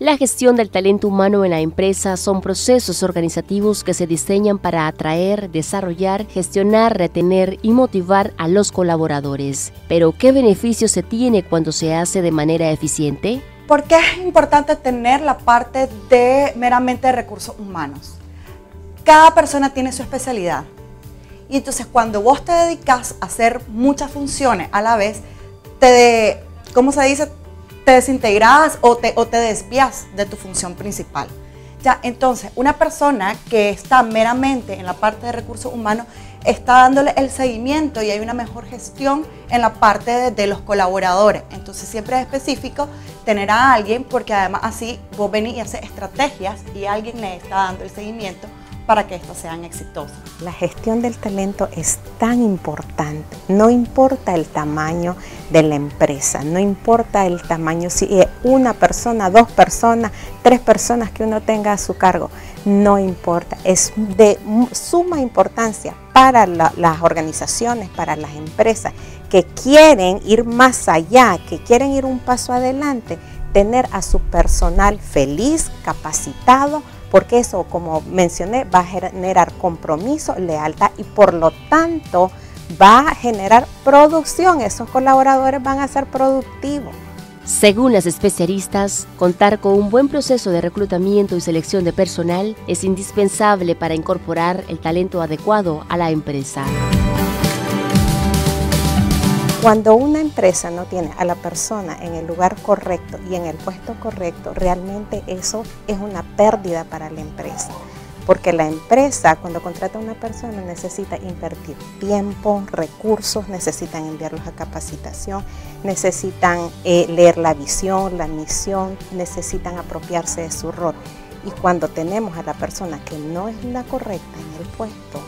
La gestión del talento humano en la empresa son procesos organizativos que se diseñan para atraer, desarrollar, gestionar, retener y motivar a los colaboradores. Pero, ¿qué beneficio se tiene cuando se hace de manera eficiente? ¿Por qué es importante tener la parte de meramente recursos humanos? Cada persona tiene su especialidad. Y entonces cuando vos te dedicas a hacer muchas funciones a la vez, te desintegras o te desvías de tu función principal. Ya, entonces, una persona que está meramente en la parte de recursos humanos está dándole el seguimiento y hay una mejor gestión en la parte de los colaboradores. Entonces, siempre es específico tener a alguien, porque además así vos venís y haces estrategias y alguien le está dando el seguimiento para que estos sean exitosos. La gestión del talento es tan importante, no importa el tamaño de la empresa, no importa el tamaño, si es una persona, dos personas, tres personas que uno tenga a su cargo, no importa, es de suma importancia para las organizaciones, para las empresas que quieren ir más allá, que quieren ir un paso adelante, tener a su personal feliz, capacitado, porque eso, como mencioné, va a generar compromiso, lealtad y por lo tanto va a generar producción. Esos colaboradores van a ser productivos. Según las especialistas, contar con un buen proceso de reclutamiento y selección de personal es indispensable para incorporar el talento adecuado a la empresa. Cuando una empresa no tiene a la persona en el lugar correcto y en el puesto correcto, realmente eso es una pérdida para la empresa. Porque la empresa, cuando contrata a una persona, necesita invertir tiempo, recursos, necesitan enviarlos a capacitación, necesitan leer la visión, la misión, necesitan apropiarse de su rol. Y cuando tenemos a la persona que no es la correcta en el puesto,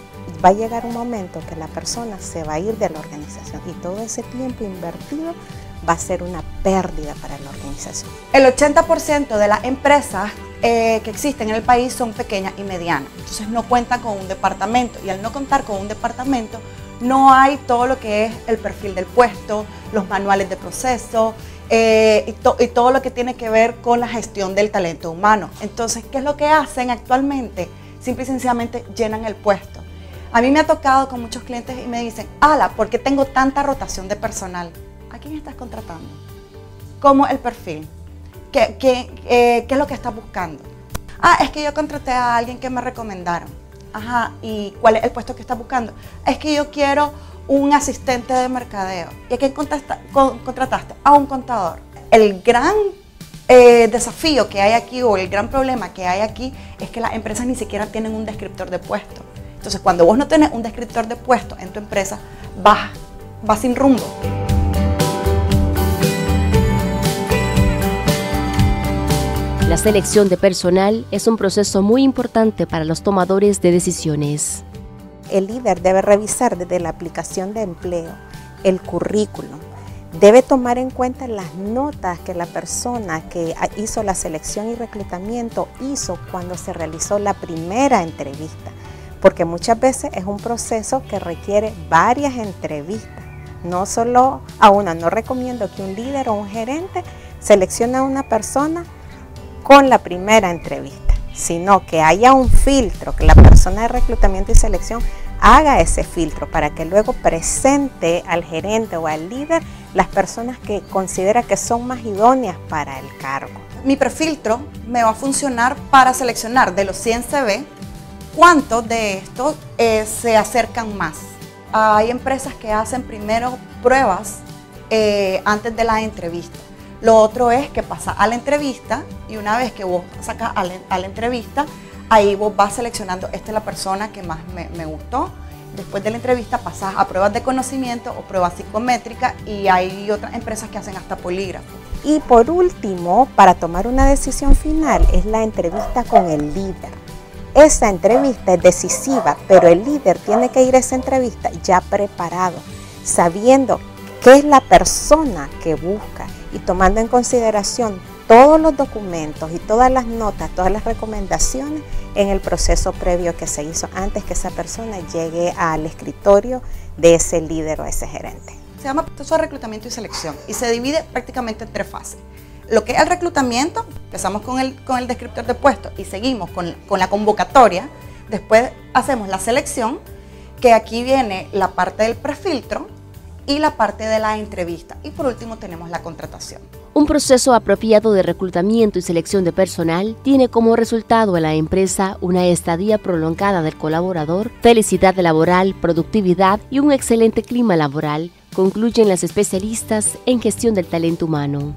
va a llegar un momento que la persona se va a ir de la organización y todo ese tiempo invertido va a ser una pérdida para la organización. El 80% de las empresas que existen en el país son pequeñas y medianas, entonces no cuentan con un departamento y al no contar con un departamento no hay todo lo que es el perfil del puesto, los manuales de proceso y todo lo que tiene que ver con la gestión del talento humano. Entonces, ¿qué es lo que hacen actualmente? Simple y sencillamente llenan el puesto. A mí me ha tocado con muchos clientes y me dicen, Ala, ¿por qué tengo tanta rotación de personal? ¿A quién estás contratando? ¿Cómo el perfil? ¿Qué es lo que estás buscando? Ah, es que yo contraté a alguien que me recomendaron. Ajá, ¿y cuál es el puesto que estás buscando? Es que yo quiero un asistente de mercadeo. ¿Y a quién contrataste? A un contador. El gran desafío que hay aquí o el gran problema que hay aquí es que las empresas ni siquiera tienen un descriptor de puesto. Entonces, cuando vos no tenés un descriptor de puestos en tu empresa, vas sin rumbo. La selección de personal es un proceso muy importante para los tomadores de decisiones. El líder debe revisar desde la aplicación de empleo, el currículum. Debe tomar en cuenta las notas que la persona que hizo la selección y reclutamiento hizo cuando se realizó la primera entrevista. Porque muchas veces es un proceso que requiere varias entrevistas, no solo a una. No recomiendo que un líder o un gerente seleccione a una persona con la primera entrevista, sino que haya un filtro, que la persona de reclutamiento y selección haga ese filtro para que luego presente al gerente o al líder las personas que considera que son más idóneas para el cargo. Mi prefiltro me va a funcionar para seleccionar de los 100 CV, ¿cuántos de estos se acercan más? Hay empresas que hacen primero pruebas antes de la entrevista. Lo otro es que pasa a la entrevista y una vez que vos sacas a la entrevista, ahí vos vas seleccionando, esta es la persona que más me gustó. Después de la entrevista pasas a pruebas de conocimiento o pruebas psicométricas y hay otras empresas que hacen hasta polígrafos. Y por último, para tomar una decisión final, es la entrevista con el líder. Esa entrevista es decisiva, pero el líder tiene que ir a esa entrevista ya preparado, sabiendo qué es la persona que busca y tomando en consideración todos los documentos y todas las notas, todas las recomendaciones en el proceso previo que se hizo antes que esa persona llegue al escritorio de ese líder o ese gerente. Se llama proceso de reclutamiento y selección y se divide prácticamente en tres fases. Lo que es el reclutamiento, empezamos con el descriptor de puestos y seguimos con la convocatoria. Después hacemos la selección, que aquí viene la parte del prefiltro y la parte de la entrevista. Y por último tenemos la contratación. Un proceso apropiado de reclutamiento y selección de personal tiene como resultado a la empresa una estadía prolongada del colaborador, felicidad laboral, productividad y un excelente clima laboral, concluyen las especialistas en gestión del talento humano.